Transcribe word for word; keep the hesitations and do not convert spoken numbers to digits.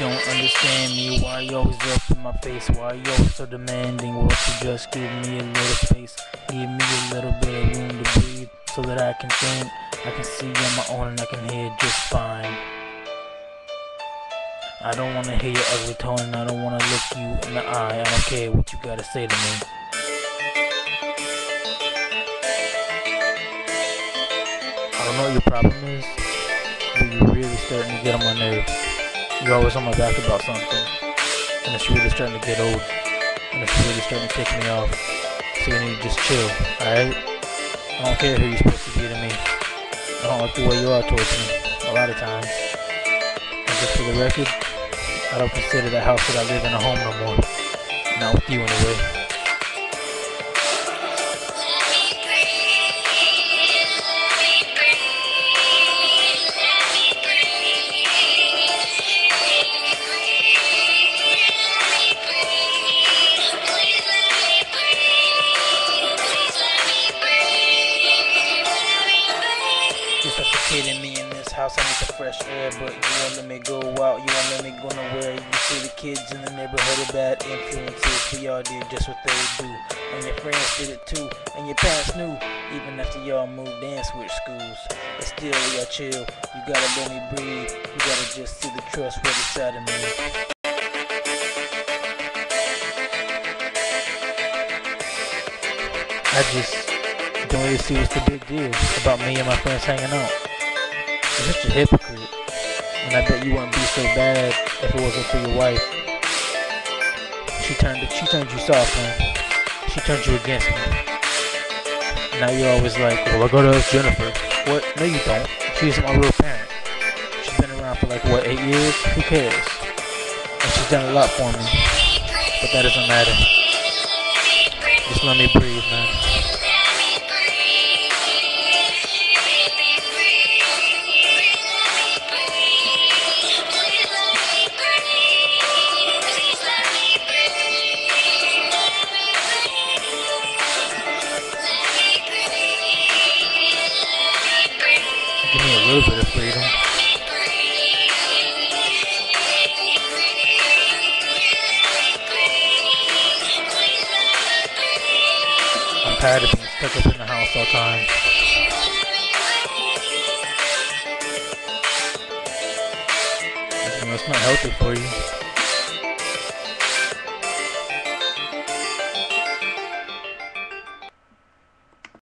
don't understand me. Why you always up in my face? Why you always so demanding? Won't you just give me a little space? Give me a little bit of room to breathe so that I can think, I can see on my own, and I can hear just fine. I don't wanna hear your ugly tone, and I don't wanna look you in the eye. I don't care what you gotta say to me. I don't know what your problem is, but you're really starting to get on my nerves. You're always on my back about something, and it's really starting to get old, and it's really starting to tick me off. So you need to just chill, alright? I don't care who you're supposed to be to me. I don't like the way you are towards me, a lot of times. And just for the record, I don't consider the house that I live in a home no more. Not with you anyway. Kidding me in this house, I need the fresh air, but you won't let me go out, you won't let me go nowhere. You see the kids in the neighborhood are bad influences, but y'all did just what they do, and your friends did it too, and your parents knew, even after y'all moved and switched schools. But still, y'all chill, you gotta let me breathe, you gotta just see the trustworthy side of me. I just don't really see what's the big deal about me and my friends hanging out. You're such a hypocrite, and I bet you wouldn't be so bad if it wasn't for your wife. She turned she turned you soft, man. She turned you against me. Now you're always like, well, I go to Jennifer. What? No, you don't. She's my real parent. She's been around for like, what, eight years? Who cares? And she's done a lot for me, but that doesn't matter. Just let me breathe, man. Give me a little bit of freedom. I'm tired of being stuck up in the house all the time. You know, it's not healthy for you.